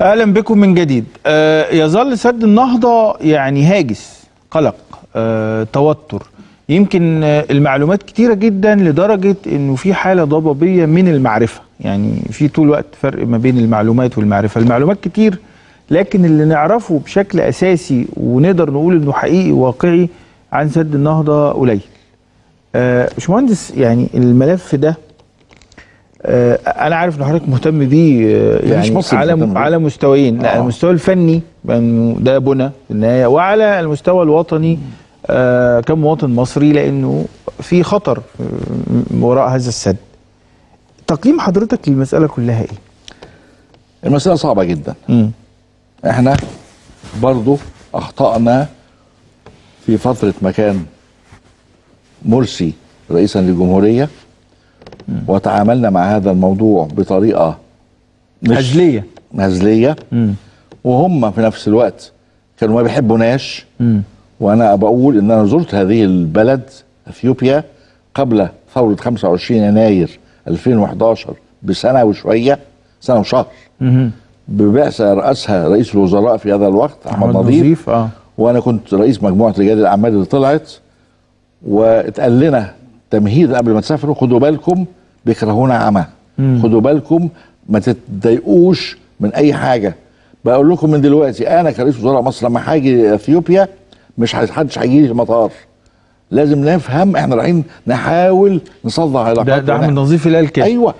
اهلا بكم من جديد. يظل سد النهضه يعني هاجس، قلق، توتر، يمكن المعلومات كتيره جدا لدرجه انه في حاله ضبابيه من المعرفه، يعني في طول الوقت فرق ما بين المعلومات والمعرفه، المعلومات كتير لكن اللي نعرفه بشكل اساسي ونقدر نقول انه حقيقي واقعي عن سد النهضه قليل. باشمهندس يعني الملف ده انا عارف ان حضرتك مهتم بيه يعني على مستويين، على المستوى الفني ده بنى في النهايه، وعلى المستوى الوطني كمواطن مصري لانه في خطر وراء هذا السد. تقييم حضرتك للمساله كلها ايه؟ المساله صعبه جدا. احنا برضو اخطأنا في فتره ما كان مرسي رئيسا للجمهوريه، وتعاملنا مع هذا الموضوع بطريقه هزليه، وهم في نفس الوقت كانوا ما بيحبوناش. وانا بقول ان انا زرت هذه البلد اثيوبيا قبل ثوره 25 يناير 2011 بسنه وشويه، سنه وشهر، ببعثه راسها رئيس الوزراء في هذا الوقت احمد نظيف. وانا كنت رئيس مجموعه رجال الاعمال اللي طلعت، واتقال لنا تمهيدا قبل ما تسافروا خدوا بالكم بيكرهونا عمى، خدوا بالكم ما تتضايقوش من اي حاجه. بقول لكم من دلوقتي انا كرئيس وزراء مصر لما هاجي اثيوبيا مش حدش هيجي لي المطار، لازم نفهم احنا رايحين نحاول نصلح علاقاتنا. ده احمد نظيف اللي قال كده. ايوه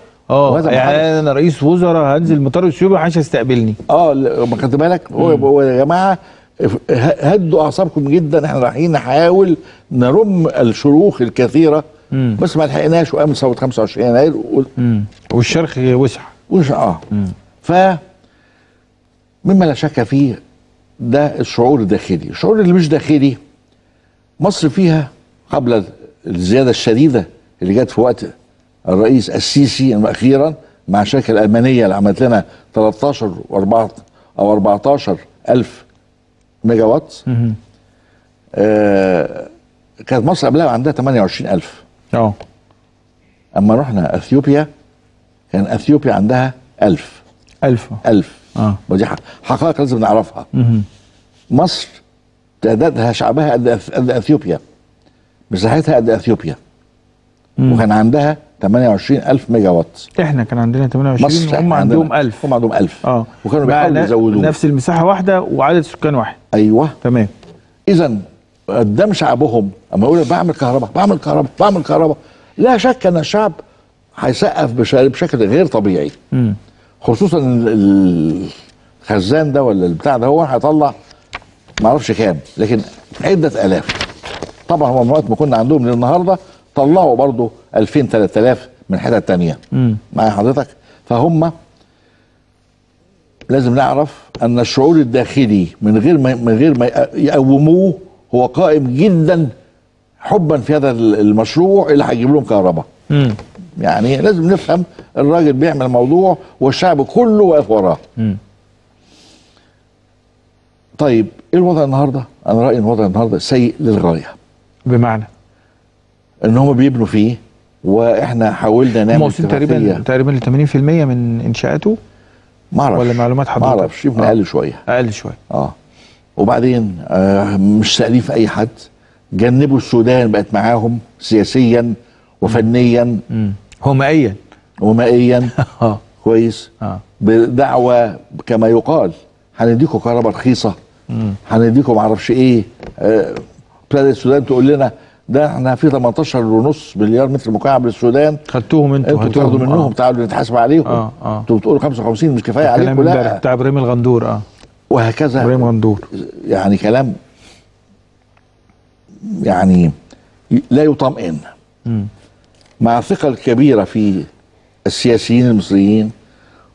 يعني انا رئيس وزراء هنزل مطار اثيوبيا محدش هيستقبلني. ما خدت بالك؟ هو يا جماعه هدوا اعصابكم جدا، احنا رايحين نحاول نرم الشروخ الكثيره، بس ما لحقناش، وقام ثوره 25 يناير والشرخ وسع ف مما لا شك فيه ده الشعور الداخلي. الشعور اللي مش داخلي، مصر فيها قبل الزياده الشديده اللي جت في وقت الرئيس السيسي اخيرا مع الشركه الالمانيه اللي عملت لنا 13 أو 14 ألف ميجا وات، كانت مصر قبلها عندها 28 ألف. اما رحنا اثيوبيا كان اثيوبيا عندها 1000. ودي حقائق لازم نعرفها. مصر تعدادها شعبها قد اثيوبيا، مساحتها قد اثيوبيا، وكان عندها 28 ألف ميجا وات. احنا كان عندنا 28 وهم عندهم 1000. هم عندهم 1000 وكانوا بيحاولوا يزودوه، نفس المساحه واحده وعدد سكان واحد. ايوه تمام. اذا قدام شعبهم اما يقول بعمل كهرباء بعمل كهرباء بعمل كهرباء، لا شك ان الشعب هيسقف بشكل غير طبيعي، خصوصا الخزان ده ولا البتاع ده هو هيطلع ما اعرفش كام، لكن عده الاف. طبعا هو من وقت ما كنا عندهم للنهارده طلعوا برضه 2000 3000 من حته ثانيه. معايا حضرتك؟ فهم لازم نعرف ان الشعور الداخلي من غير ما يقوموه هو قائم جدا حبا في هذا المشروع اللي هيجيب لهم كهرباء. يعني لازم نفهم الراجل بيعمل موضوع والشعب كله واقف وراه. طيب ايه الوضع النهارده؟ انا رايي ان الوضع النهارده سيء للغايه. بمعنى ان هم بيبنوا فيه، واحنا حاولنا نعمل تقريبا 80% من انشاءاته. ما اعرفش ولا معلومات حضرتك؟ ما اعرفش، يمكن اقل شويه. وبعدين مش ساليف اي حد، جنبوا السودان، بقت معاهم سياسيا وفنيا ومائيا. كويس. بدعوه كما يقال هنديكم كهرباء رخيصه، هنديكم معرفش ايه. ابتدت السودان تقول لنا ده احنا في 18.5 مليار متر مكعب للسودان، خدتوهم انتوا بتاخدوا منهم، تعالوا نتحاسب عليكم. انتوا بتقولوا 55 مش كفايه عليكم. لا، بتاع ابراهيم الغندور. وهكذا ابراهيم الغندور، يعني كلام يعني لا يطمئن. مع الثقه الكبيره في السياسيين المصريين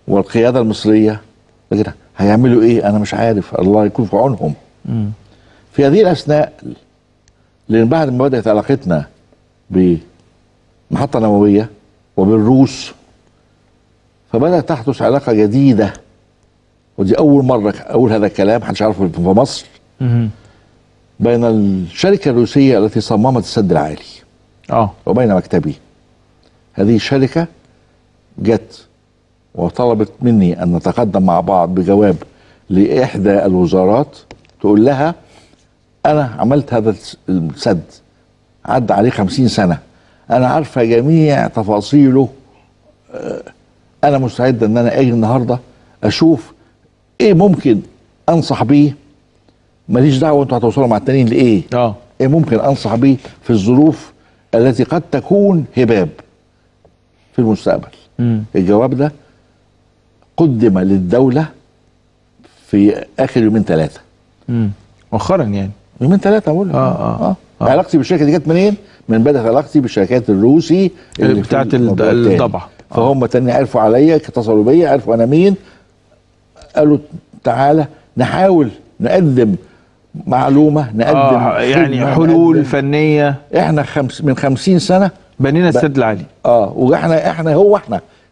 والقياده المصريه، لكن هيعملوا ايه؟ انا مش عارف، الله يكون في عونهم. في هذه الاثناء، لأن بعد ما بدأت علاقتنا بمحطة نووية وبالروس، فبدأت تحدث علاقة جديدة، ودي أول مرة أقول هذا الكلام، محدش عارفه في مصر، بين الشركة الروسية التي صممت السد العالي وبين مكتبي. هذه الشركة جت وطلبت مني أن نتقدم مع بعض بجواب لإحدى الوزارات تقول لها أنا عملت هذا السد عدى عليه 50 سنة، أنا عارفة جميع تفاصيله، أنا مستعد أن أنا أجي النهاردة أشوف إيه ممكن أنصح بيه، ماليش دعوة أنتوا هتوصلوا مع التانيين لإيه، إيه ممكن أنصح بيه في الظروف التي قد تكون هباب في المستقبل. الجواب ده قدم للدولة في آخر يومين ثلاثة مؤخرا، يعني يومين ثلاثة أقول لك. علاقتي بالشركة دي جت منين؟ من بدأت علاقتي بالشركات الروسي اللي بتاعت الضبعة، فهم تاني عرفوا عليا، اتصلوا بيا، عرفوا أنا مين، قالوا تعالى نحاول نقدم معلومة، نقدم يعني حلول نقدم فنية. احنا من 50 سنة بنينا السد العالي، واحنا احنا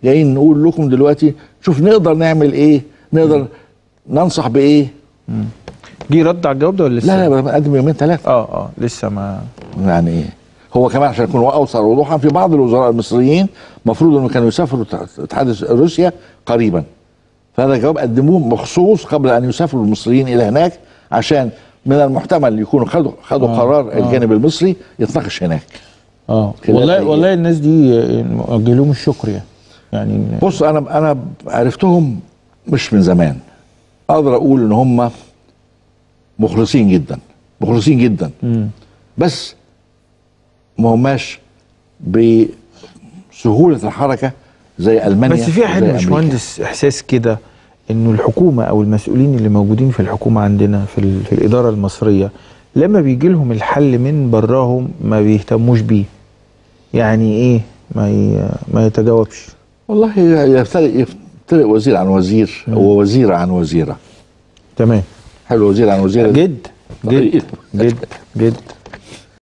جايين نقول لكم دلوقتي شوف نقدر نعمل ايه، نقدر ننصح بايه. جه رد على الجواب ده ولا لسه؟ لا لا، قدم يومين ثلاثة. لسه ما يعني ايه. هو كمان عشان يكون اوصل وضوحا، في بعض الوزراء المصريين المفروض انه كانوا يسافروا تحدث روسيا قريبا، فهذا الجواب قدموه مخصوص قبل ان يسافروا المصريين الى هناك، عشان من المحتمل يكونوا خدوا قرار الجانب المصري يتناقش هناك. والله والله الناس دي نوجه لهم الشكر يعني بص، انا عرفتهم مش من زمان، اقدر اقول ان هم مخلصين جدا، مخلصين جدا، بس ما هماش بسهوله الحركه زي المانيا. بس في حد مش مهندس احساس كده انه الحكومه او المسؤولين اللي موجودين في الحكومه عندنا في الاداره المصريه لما بيجي لهم الحل من براهم ما بيهتموش بيه، يعني ايه ما يتجاوبش. والله يفترق وزير عن وزير ووزيره عن وزيره. تمام، حلو، وزير عن وزيره جد جد جد جد.